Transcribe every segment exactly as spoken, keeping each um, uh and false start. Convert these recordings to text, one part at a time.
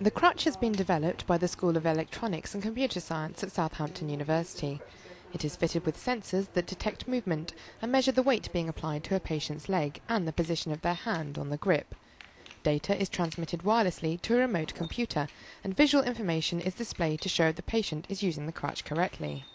The crutch has been developed by the School of Electronics and Computer Science at Southampton University. It is fitted with sensors that detect movement and measure the weight being applied to a patient's leg and the position of their hand on the grip. Data is transmitted wirelessly to a remote computer, and visual information is displayed to show the patient is using the crutch correctly.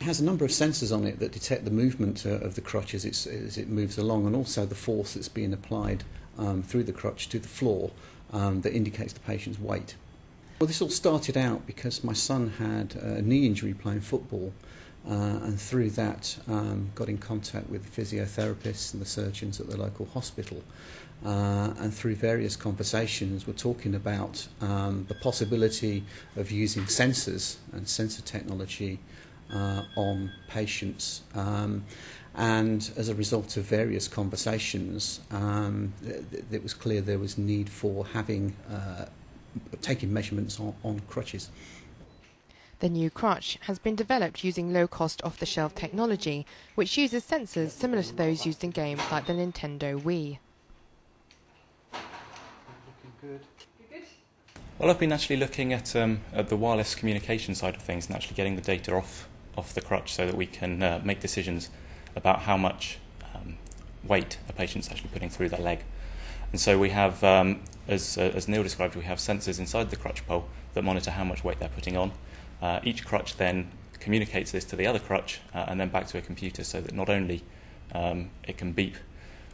It has a number of sensors on it that detect the movement uh, of the crutch as, it's, as it moves along, and also the force that's being applied um, through the crutch to the floor um, that indicates the patient's weight. Well, this all started out because my son had a knee injury playing football, uh, and through that um, got in contact with the physiotherapists and the surgeons at the local hospital, uh, and through various conversations we're talking about um, the possibility of using sensors and sensor technology Uh, on patients, um, and as a result of various conversations um, th th it was clear there was need for having uh, taking measurements on, on crutches. The new crutch has been developed using low-cost off-the-shelf technology, which uses sensors similar to those used in games like the Nintendo Wii. Well, I've been actually looking at, um, at the wireless communication side of things and actually getting the data off off the crutch so that we can uh, make decisions about how much um, weight a patient's actually putting through their leg. And so we have, um, as, uh, as Neil described, we have sensors inside the crutch pole that monitor how much weight they're putting on. Uh, each crutch then communicates this to the other crutch uh, and then back to a computer, so that not only um, it can beep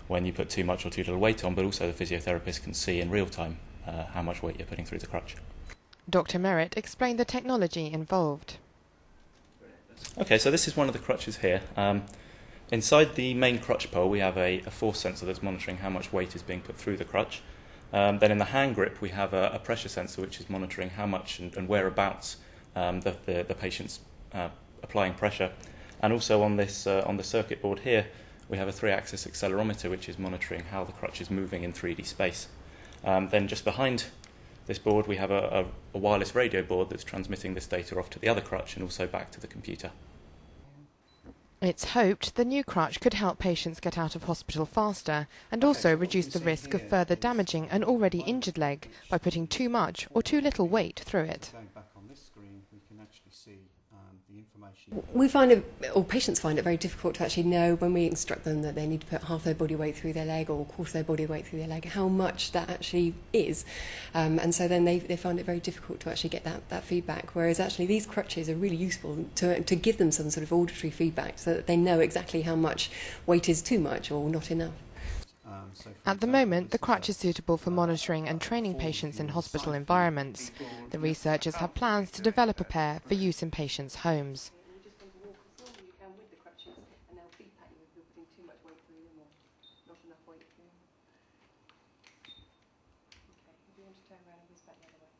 when you put too much or too little weight on, but also the physiotherapist can see in real time uh, how much weight you're putting through the crutch. Doctor Merritt explained the technology involved. Okay, so this is one of the crutches here. Um, inside the main crutch pole we have a, a force sensor that's monitoring how much weight is being put through the crutch. Um, then in the hand grip we have a, a pressure sensor which is monitoring how much and, and whereabouts um, the, the, the patient's uh, applying pressure. And also on this uh, on the circuit board here we have a three-axis accelerometer which is monitoring how the crutch is moving in three D space. Um, then just behind this board we have a, a, a wireless radio board that's transmitting this data off to the other crutch and also back to the computer. It's hoped the new crutch could help patients get out of hospital faster and also reduce the risk of further damaging an already injured leg by putting too much or too little weight through it. We find it, or patients find it very difficult to actually know when we instruct them that they need to put half their body weight through their leg or a quarter of their body weight through their leg, how much that actually is. Um, and so then they, they find it very difficult to actually get that, that feedback, whereas actually these crutches are really useful to, to give them some sort of auditory feedback so that they know exactly how much weight is too much or not enough. At the moment, the crutch is suitable for monitoring and training patients in hospital environments. The researchers have plans to develop a pair for use in patients' homes. Turn around and whisk back the other way.